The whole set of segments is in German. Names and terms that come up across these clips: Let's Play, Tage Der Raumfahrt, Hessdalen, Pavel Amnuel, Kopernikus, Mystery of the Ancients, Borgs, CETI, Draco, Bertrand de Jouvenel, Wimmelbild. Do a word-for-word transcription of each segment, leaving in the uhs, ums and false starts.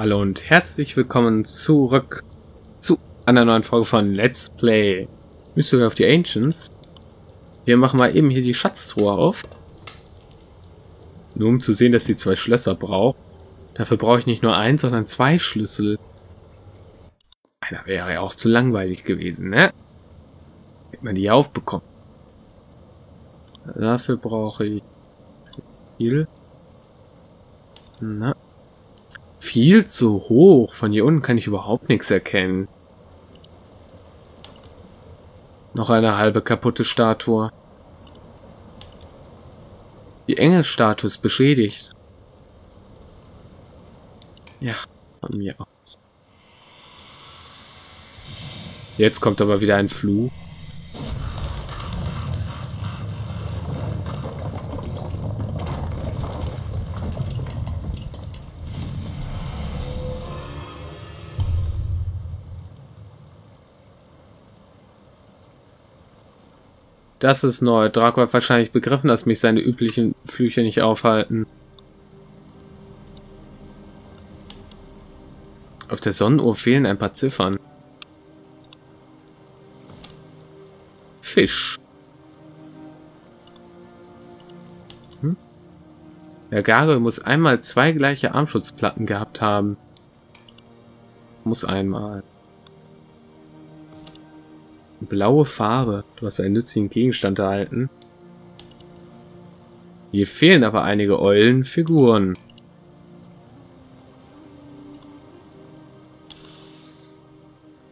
Hallo und herzlich willkommen zurück zu einer neuen Folge von Let's Play Mystery of the Ancients. Wir machen mal eben hier die Schatztruhe auf. Nur um zu sehen, dass sie zwei Schlösser braucht. Dafür brauche ich nicht nur eins, sondern zwei Schlüssel. Einer wäre ja auch zu langweilig gewesen, ne? Hätte man die aufbekommen. Dafür brauche ich viel. Na. Viel zu hoch. Von hier unten kann ich überhaupt nichts erkennen. Noch eine halbe kaputte Statue. Die Engelstatue ist beschädigt. Ja, von mir aus. Jetzt kommt aber wieder ein Fluch. Das ist neu. Draco hat wahrscheinlich begriffen, dass mich seine üblichen Flüche nicht aufhalten. Auf der Sonnenuhr fehlen ein paar Ziffern. Fisch. Hm? Der Gargoyle muss einmal zwei gleiche Armschutzplatten gehabt haben. Muss einmal. Blaue Farbe. Du hast einen nützlichen Gegenstand erhalten. Hier fehlen aber einige Eulenfiguren.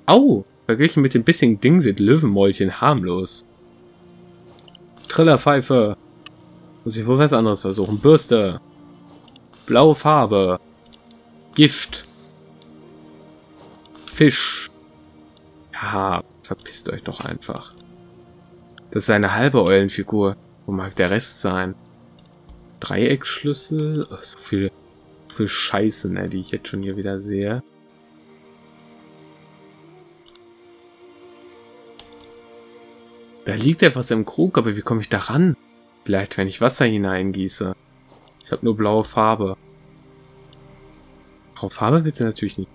Au! Verglichen mit dem bissigen Ding sind Löwenmäulchen harmlos. Trillerpfeife. Muss ich wohl was anderes versuchen. Bürste. Blaue Farbe. Gift. Fisch. Ja. Verpisst euch doch einfach. Das ist eine halbe Eulenfigur. Wo mag der Rest sein? Dreieckschlüssel? Oh, so viel, so viel Scheiße, ne, die ich jetzt schon hier wieder sehe. Da liegt etwas im Krug, aber wie komme ich da ran? Vielleicht, wenn ich Wasser hineingieße. Ich habe nur blaue Farbe. Blaue Farbe wird sie natürlich nicht.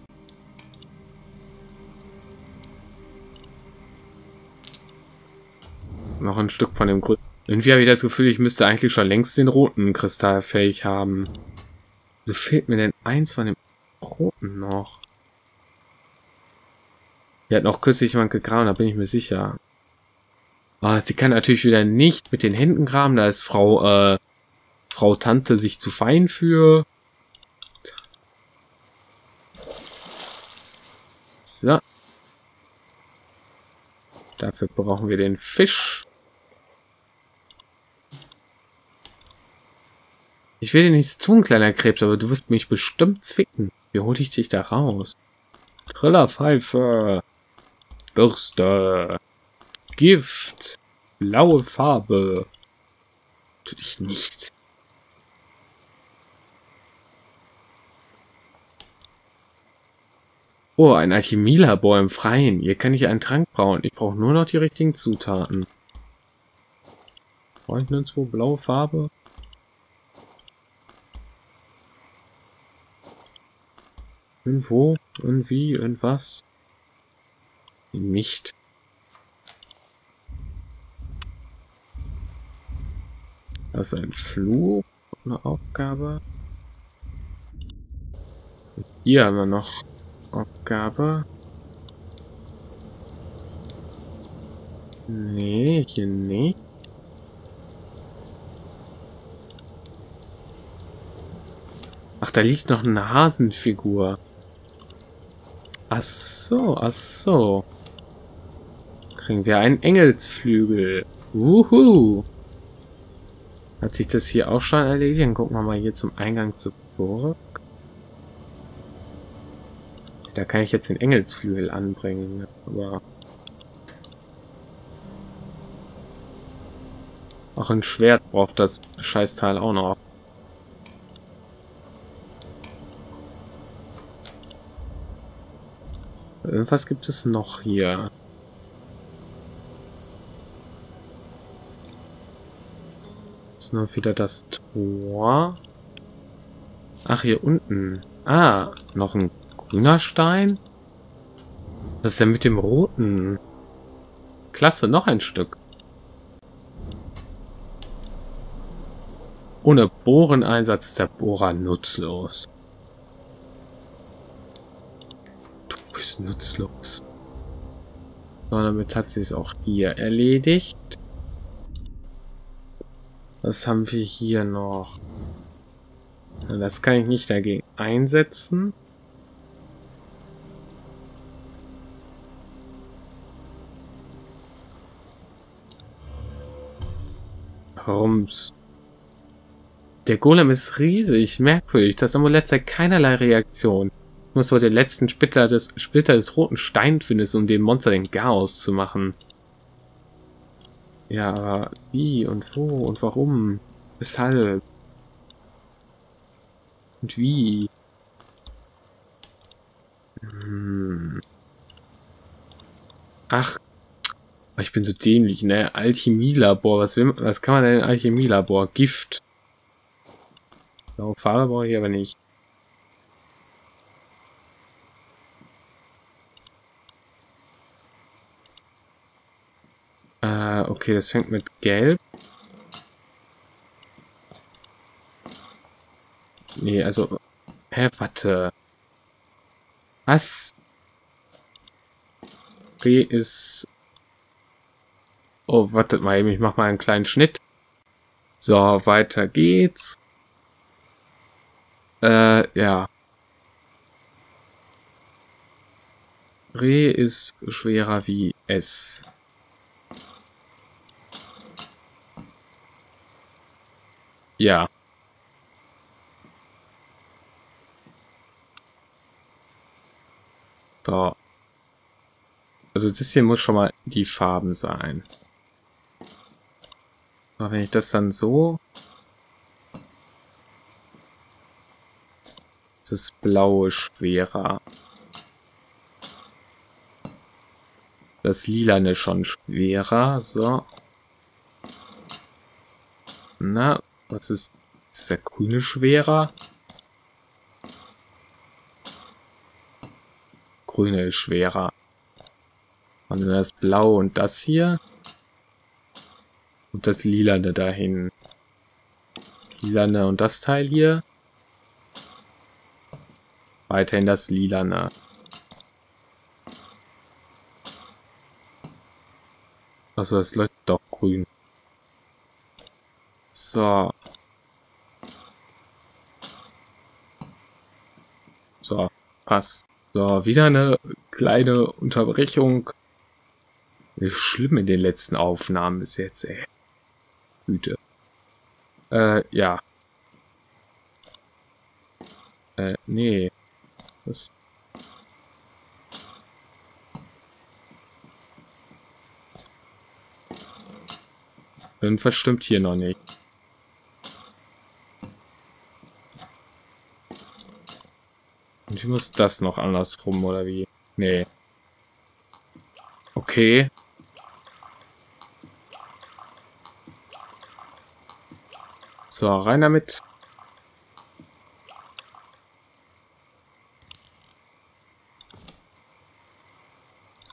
Noch ein Stück von dem Grün. Irgendwie habe ich das Gefühl, ich müsste eigentlich schon längst den roten Kristall fähig haben. So fehlt mir denn eins von dem roten noch. Hier hat noch kürzlich jemand gegraben, da bin ich mir sicher. Oh, sie kann natürlich wieder nicht mit den Händen graben, da ist Frau, äh, Frau Tante sich zu fein für. So. Dafür brauchen wir den Fisch. Ich will dir nichts tun, kleiner Krebs, aber du wirst mich bestimmt zwicken. Wie hol ich dich da raus? Trillerpfeife. Bürste. Gift. Blaue Farbe. Natürlich nicht. Oh, ein Alchemielabor im Freien. Hier kann ich einen Trank brauen. Ich brauche nur noch die richtigen Zutaten. Brauche ich nirgendwo blaue Farbe? Irgendwo? Irgendwie? Irgendwas? Nicht. Das ist ein Fluch. Eine Aufgabe. Und hier haben wir noch Aufgabe. Nee, hier nicht. Ach, da liegt noch eine Hasenfigur. Ach so, ach so. Kriegen wir einen Engelsflügel. Wuhu. Hat sich das hier auch schon erledigt? Dann gucken wir mal hier zum Eingang zur Burg. Da kann ich jetzt den Engelsflügel anbringen, aber auch ein Schwert braucht das Scheißteil auch noch. Irgendwas gibt es noch hier. Ist nur wieder das Tor. Ach, hier unten. Ah, noch ein grüner Stein? Was ist denn mit dem roten? Klasse, noch ein Stück. Ohne Bohreneinsatz ist der Bohrer nutzlos. Du bist nutzlos. So, damit hat sie es auch hier erledigt. Was haben wir hier noch? Das kann ich nicht dagegen einsetzen. Rums. Der Golem ist riesig, merkwürdig. Das Amulett zeigt keinerlei Reaktion. Ich muss wohl den letzten Splitter des, Splitter des roten Steins finden, um dem Monster den Chaos zu machen. Ja, aber wie und wo und warum? Weshalb? Und wie? Hm. Ach, ich bin so dämlich, ne? Alchemielabor, was, will, was kann man denn in Alchemielabor? Gift. Blaue Farbe brauche ich aber nicht. Äh, okay, das fängt mit Gelb. Nee, also... Hä, warte. Was? Okay, ist... Oh, wartet mal eben, ich mach mal einen kleinen Schnitt. So, weiter geht's. Äh, ja. Re ist schwerer wie S. Ja. So. Also das hier muss schon mal die Farben sein. Aber wenn ich das dann so... Das Blaue schwerer. Das Lilane schon schwerer. So. Na, was ist, ist der Grüne schwerer? Grüne ist schwerer. Und dann das Blaue und das hier. Und das Lilane dahin. Lilane und das Teil hier. Weiterhin das Lilane. Also das leuchtet doch grün. So. So, passt. So, wieder eine kleine Unterbrechung. Ist schlimm in den letzten Aufnahmen bis jetzt, ey. Güte. Äh, ja. Äh, nee. Das irgendwas stimmt hier noch nicht. Und ich muss das noch andersrum, oder wie? Nee. Okay. So, rein damit.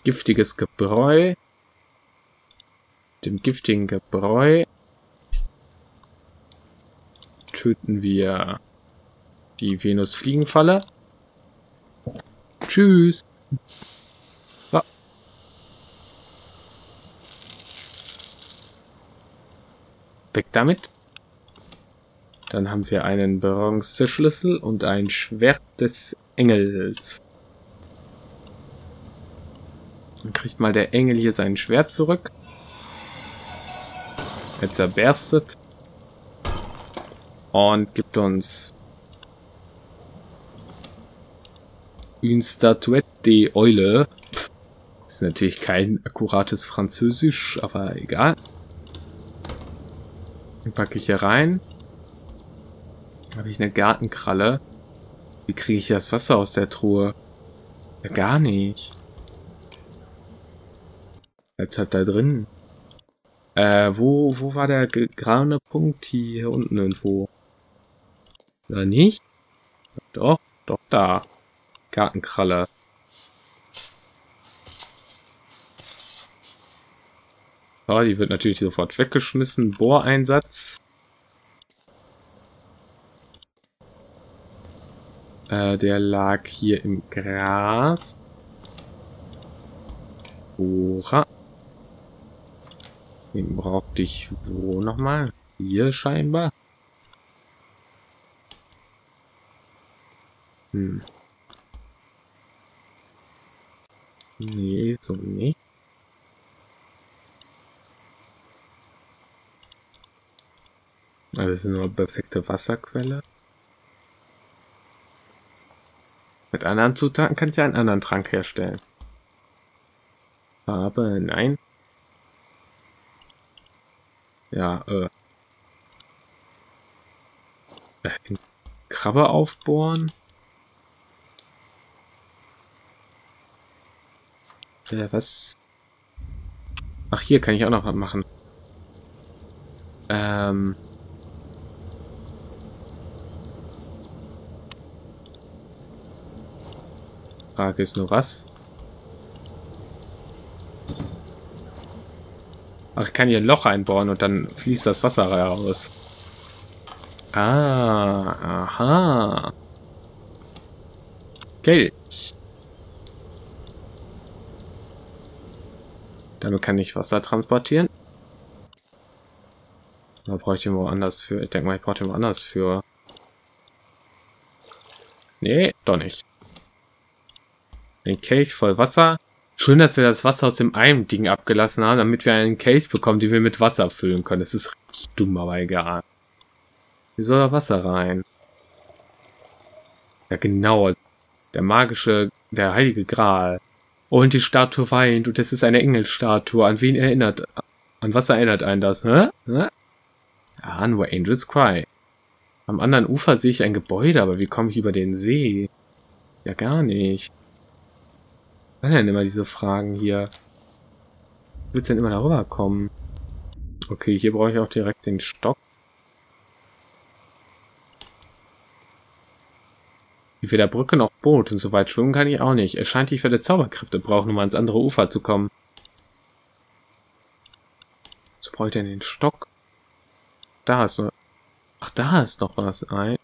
Giftiges Gebräu. Dem giftigen Gebräu töten wir die Venusfliegenfalle. Tschüss. So. Weg damit. Dann haben wir einen Bronzeschlüssel und ein Schwert des Engels. Dann kriegt mal der Engel hier sein Schwert zurück. Er zerberstet. Und gibt uns... Une Statuette de Eule. Das ist natürlich kein akkurates Französisch, aber egal. Den packe ich hier rein. Dann habe ich eine Gartenkralle. Wie kriege ich das Wasser aus der Truhe? Ja, gar nicht. Bleibt halt da drin. Äh, wo, wo war der graue Punkt? Hier unten irgendwo. Oder nicht? Doch, doch. Da. Gartenkralle. So, die wird natürlich sofort weggeschmissen. Bohreinsatz. Äh, der lag hier im Gras. Ora. Den brauchte ich wo nochmal? Hier scheinbar. Hm. Nee, so nicht. Also das ist nur eine perfekte Wasserquelle. Mit anderen Zutaten kann ich ja einen anderen Trank herstellen. Aber nein. Ja, äh. Krabbe aufbohren. Äh, was? Ach, hier kann ich auch noch was machen. Ähm. Frage ist nur was. Ach, ich kann hier ein Loch einbauen und dann fließt das Wasser raus. Ah, aha. Okay. Damit kann ich Wasser transportieren. Da brauche ich den woanders für. Ich denke mal, ich brauche den woanders für. Nee, doch nicht. Ein Kelch voll Wasser. Schön, dass wir das Wasser aus dem einen Ding abgelassen haben, damit wir einen Kelch bekommen, den wir mit Wasser füllen können. Das ist richtig dumm, aber egal. Wie soll da Wasser rein? Ja, genau. Der magische, der heilige Gral. Und die Statue weint. Und das ist eine Engelstatue. An wen erinnert? An was erinnert einen das, ne? ne? Ah, nur Angels Cry. Am anderen Ufer sehe ich ein Gebäude, aber wie komme ich über den See? Ja, gar nicht. Was sind denn immer diese Fragen hier? Willst du denn immer darüber kommen? Okay, hier brauche ich auch direkt den Stock. Weder Brücke noch Boot und so weit schwimmen kann ich auch nicht. Es scheint, ich werde Zauberkräfte brauchen, um ans andere Ufer zu kommen. Was brauche ich denn den Stock? Da ist noch... Ach, da ist noch was. Ein,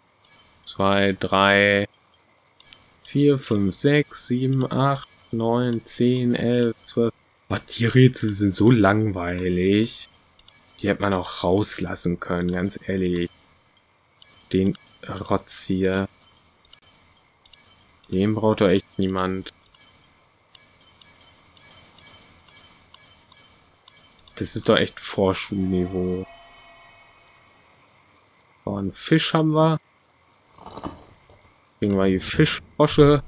zwei, drei, vier, fünf, sechs, sieben, acht. neun, zehn, elf, zwölf. Boah, die Rätsel sind so langweilig. Die hätte man auch rauslassen können, ganz ehrlich. Den Rotz hier. Den braucht doch echt niemand. Das ist doch echt Vorschulniveau. So, einen Fisch haben wir. Kriegen wir die Fischfrosche.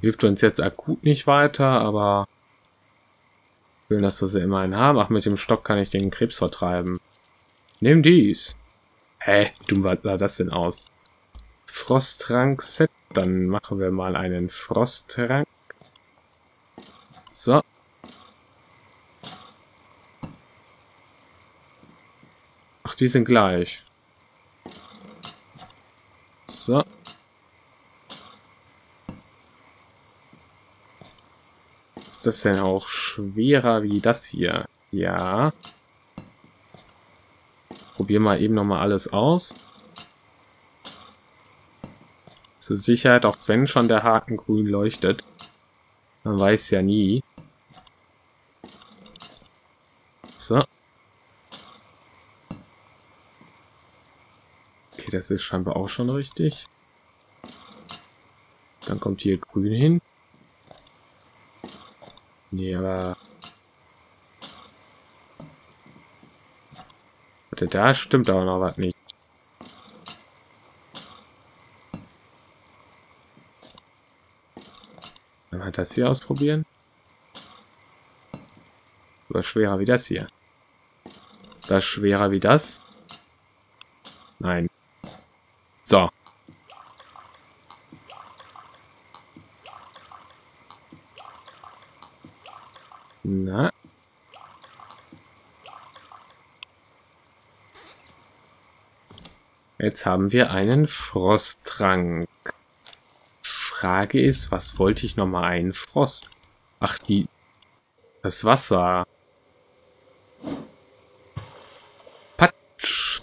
Hilft uns jetzt akut nicht weiter, aber schön, dass wir sie immerhin haben. Ach, mit dem Stock kann ich den Krebs vertreiben. Nimm dies. Hä? Du, was sah das denn aus? Frosttrank-Set. Dann machen wir mal einen Frosttrank. So. Ach, die sind gleich. So. Das denn auch schwerer wie das hier? Ja. Probier mal eben nochmal alles aus. Zur Sicherheit, auch wenn schon der Haken grün leuchtet. Man weiß ja nie. So. Okay, das ist scheinbar auch schon richtig. Dann kommt hier grün hin. Nee, aber... Warte, da stimmt auch noch was nicht. Dann mal das hier ausprobieren. Oder schwerer wie das hier. Ist das schwerer wie das? Nein. So. Na. Jetzt haben wir einen Frosttrank. Frage ist, was wollte ich nochmal? Einen Frost? Ach, die... Das Wasser. Patsch.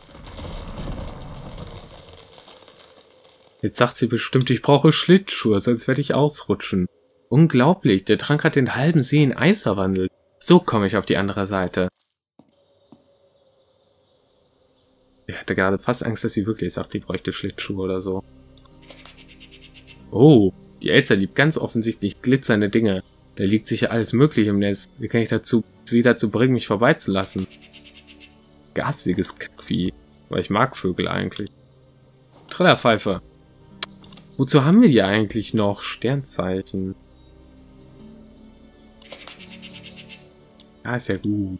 Jetzt sagt sie bestimmt, ich brauche Schlittschuhe, sonst werde ich ausrutschen. Unglaublich, der Trank hat den halben See in Eis verwandelt. So komme ich auf die andere Seite. Ich hatte gerade fast Angst, dass sie wirklich sagt, sie bräuchte Schlittschuhe oder so. Oh, die Elsa liebt ganz offensichtlich glitzernde Dinge. Da liegt sicher alles Mögliche im Netz. Wie kann ich dazu, sie dazu bringen, mich vorbeizulassen? Garstiges Kackvieh. Weil ich mag Vögel eigentlich. Trillerpfeife. Wozu haben wir die eigentlich noch? Sternzeichen. Ah, ist ja gut.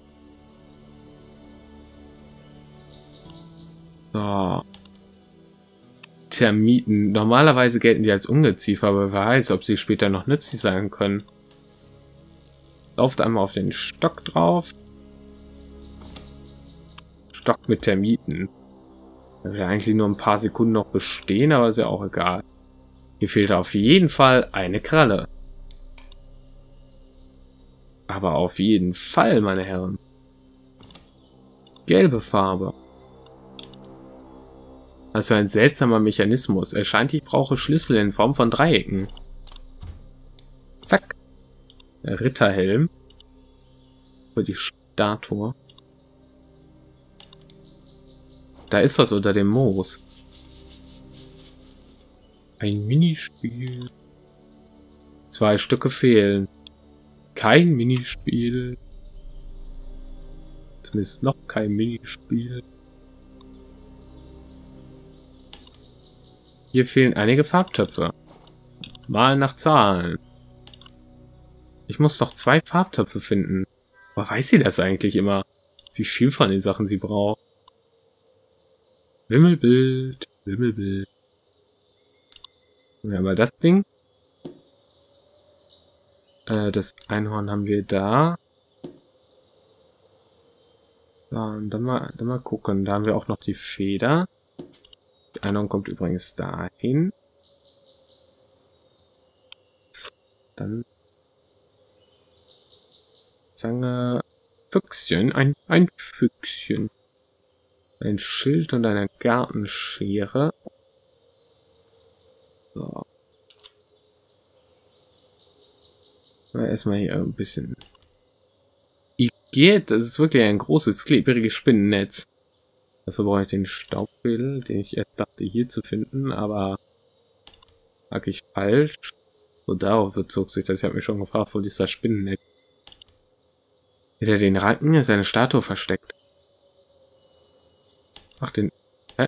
So. Termiten. Normalerweise gelten die als Ungeziefer, aber wer weiß, ob sie später noch nützlich sein können. Lauft einmal auf den Stock drauf. Stock mit Termiten. Da will eigentlich nur ein paar Sekunden noch bestehen, aber ist ja auch egal. Hier fehlt auf jeden Fall eine Kralle. Aber auf jeden Fall, meine Herren. Gelbe Farbe. Also ein seltsamer Mechanismus. Es scheint, ich brauche Schlüssel in Form von Dreiecken. Zack. Ritterhelm. Für die Statue. Da ist was unter dem Moos. Ein Minispiel. Zwei Stücke fehlen. Kein Minispiel. Zumindest noch kein Minispiel. Hier fehlen einige Farbtöpfe. Mal nach Zahlen. Ich muss doch zwei Farbtöpfe finden. Aber weiß sie das eigentlich immer? Wie viel von den Sachen sie braucht? Wimmelbild, Wimmelbild. Wir haben mal das Ding. Äh, das Einhorn haben wir da. So, und dann mal, dann mal gucken. Da haben wir auch noch die Feder. Das Einhorn kommt übrigens dahin. Dann Zange, Füchschen, ein, ein Füchschen. Ein Schild und eine Gartenschere. So. Erstmal hier ein bisschen. Igitt, das ist wirklich ein großes, klebriges Spinnennetz. Dafür brauche ich den Staubwedel, den ich erst dachte hier zu finden, aber lag ich falsch. So, darauf bezog sich das. Ich habe mich schon gefragt, wo ist das Spinnennetz? Hinter den Ranken ist eine Statue versteckt. Ach, den... Hä?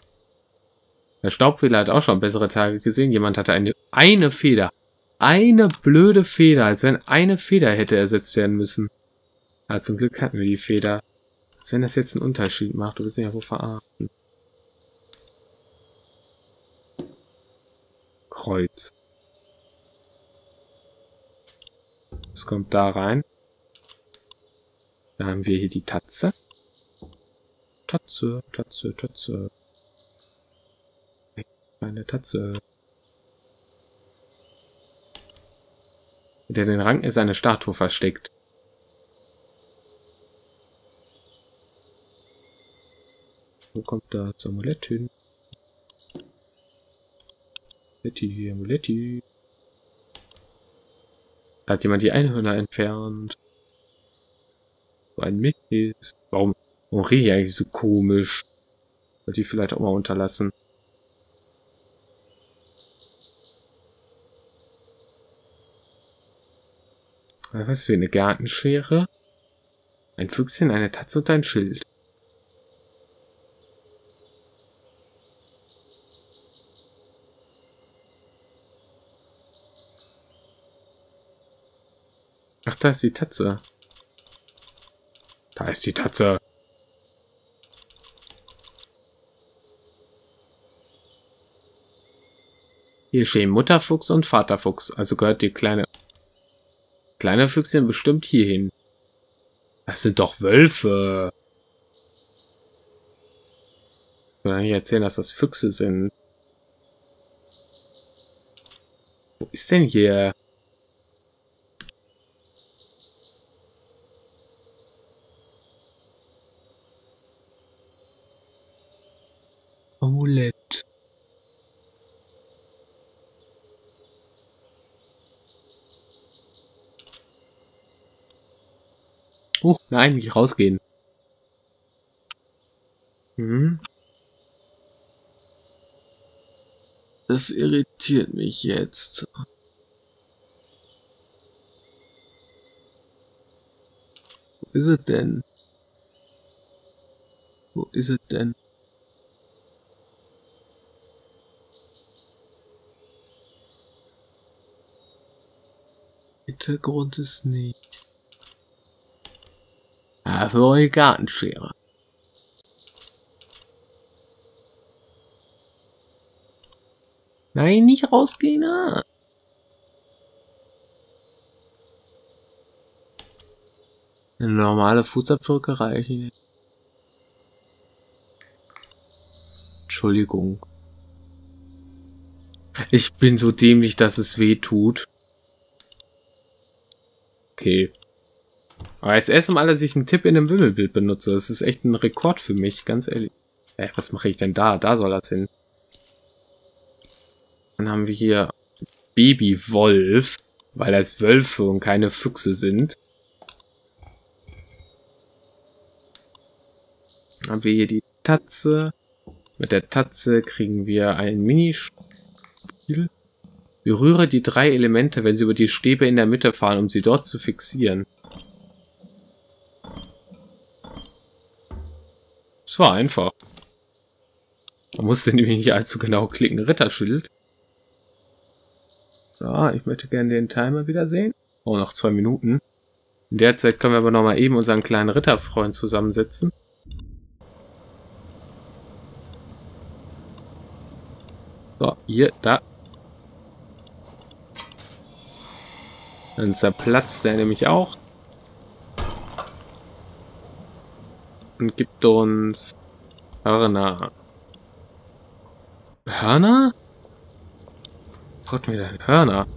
Der Staubwedel hat auch schon bessere Tage gesehen. Jemand hatte eine... Eine Feder. Eine blöde Feder. Als wenn eine Feder hätte ersetzt werden müssen. Aber zum Glück hatten wir die Feder. Als wenn das jetzt einen Unterschied macht. Du willst mich ja wohl verarschen. Kreuz. Das kommt da rein. Da haben wir hier die Tatze. Tatze, Tatze, Tatze. Meine Tatze. Hinter den Ranken ist eine Statue versteckt. Wo kommt da das Amulett hin? Amuletti, Amuletti. Da hat jemand die Einhörner entfernt. So ein Mist. Warum? Warum rede ich eigentlich so komisch? Sollte ich vielleicht auch mal unterlassen. Was für eine Gartenschere? Ein Füchschen, eine Tatze und ein Schild. Ach, da ist die Tatze. Da ist die Tatze. Hier stehen Mutterfuchs und Vaterfuchs, also gehört die kleine kleine Füchsin bestimmt hierhin. Das sind doch Wölfe. Soll ich erzählen, dass das Füchse sind? Wo ist denn hier? Amulett. Huch, nein, nicht rausgehen. Hm. Das irritiert mich jetzt. Wo ist es denn? Wo ist es denn? Hintergrund ist nicht. Ah, für eure Gartenschere. Nein, nicht rausgehen. Ah. Eine normale Fußabdrücke reichen. Entschuldigung. Ich bin so dämlich, dass es weh tut. Okay. Aber das erste Mal, dass ich einen Tipp in einem Wimmelbild benutze, das ist echt ein Rekord für mich, ganz ehrlich. Äh, was mache ich denn da? Da soll das hin. Dann haben wir hier Babywolf, weil das Wölfe und keine Füchse sind. Dann haben wir hier die Tatze. Mit der Tatze kriegen wir ein Minispiel. Berühre die drei Elemente, wenn sie über die Stäbe in der Mitte fahren, um sie dort zu fixieren. Das war einfach. Man musste nämlich nicht allzu genau klicken. Ritterschild. So, ich möchte gerne den Timer wiedersehen. Oh, noch zwei Minuten. In der Zeit können wir aber nochmal eben unseren kleinen Ritterfreund zusammensetzen. So, hier, da. Dann zerplatzt er nämlich auch. Und gibt uns Hörner. Hörner? Braucht mir denn Hörner?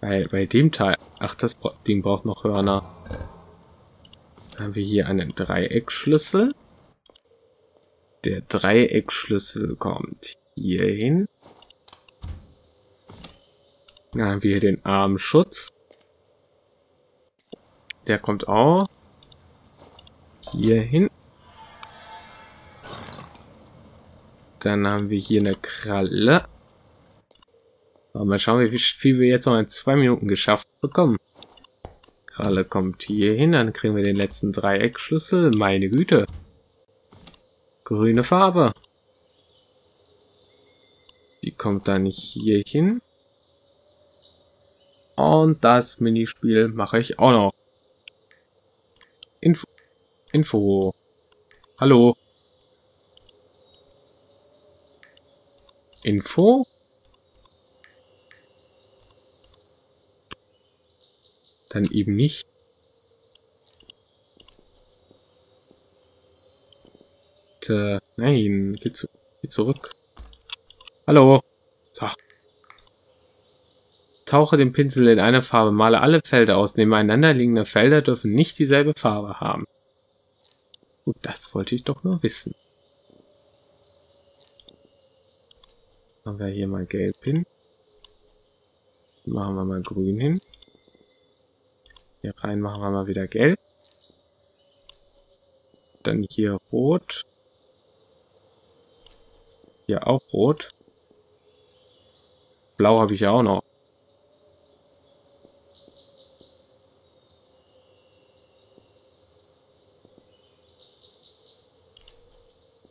Bei, bei dem Teil. Ach, das Ding braucht noch Hörner. Dann haben wir hier einen Dreieckschlüssel. Der Dreieckschlüssel kommt hier hin. Dann haben wir hier den Armschutz. Der kommt auch hier hin. Dann haben wir hier eine Kralle. So, mal schauen, wie viel wir jetzt noch in zwei Minuten geschafft bekommen. Kralle kommt hier hin, dann kriegen wir den letzten Dreieckschlüssel. Meine Güte. Grüne Farbe. Die kommt dann hier hin. Und das Minispiel mache ich auch noch. Info. Info. Hallo. Info? Dann eben nicht. Nein, geh zu, geh zurück. Hallo. So. Tauche den Pinsel in eine Farbe, male alle Felder aus. Nebeneinander liegende Felder dürfen nicht dieselbe Farbe haben. Gut, das wollte ich doch nur wissen. Machen wir hier mal gelb hin. Machen wir mal grün hin. Hier rein machen wir mal wieder gelb. Dann hier rot. Hier auch rot. Blau habe ich ja auch noch.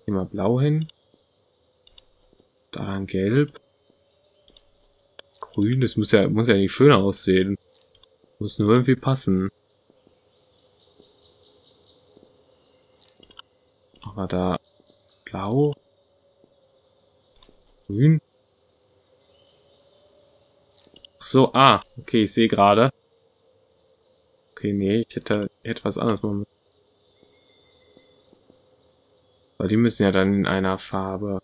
Hier mal blau hin. Dann gelb. Grün, das muss ja, muss ja nicht schöner aussehen. Muss nur irgendwie passen. Aber da blau. Grün. Ach so, ah, okay, ich sehe gerade. Okay, nee, ich hätte etwas anderes machen müssen. Weil die müssen ja dann in einer Farbe.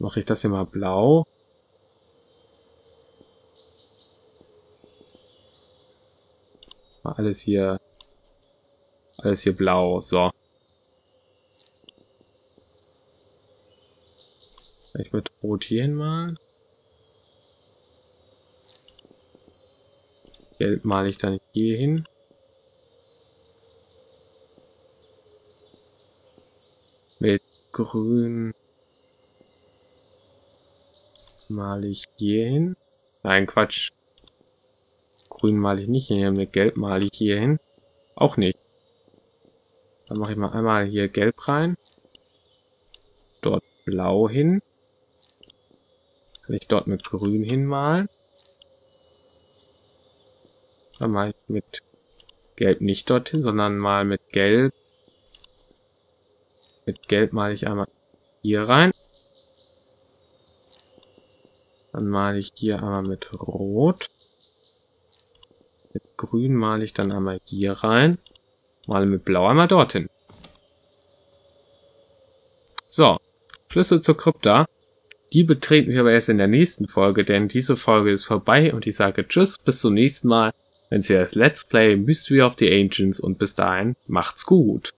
Mache ich das hier mal blau? Mal alles hier. Alles hier blau, so. Ich mit Rot hier hinmalen. Gelb male ich dann hier hin. Mit Grün male ich hier hin. Nein, Quatsch. Grün male ich nicht hin. Mit Gelb male ich hier hin. Auch nicht. Dann mache ich mal einmal hier Gelb rein. Dort Blau hin. Kann ich dort mit Grün hinmalen. Dann mal mit Gelb nicht dorthin, sondern mal mit Gelb. Mit Gelb male ich einmal hier rein. Dann male ich hier einmal mit Rot. Mit Grün male ich dann einmal hier rein. Male mit Blau einmal dorthin. So, Schlüssel zur Krypta. Die betreten wir aber erst in der nächsten Folge, denn diese Folge ist vorbei und ich sage tschüss, bis zum nächsten Mal. Wenn es hier das Let's Play Mystery of the Ancients und bis dahin macht's gut.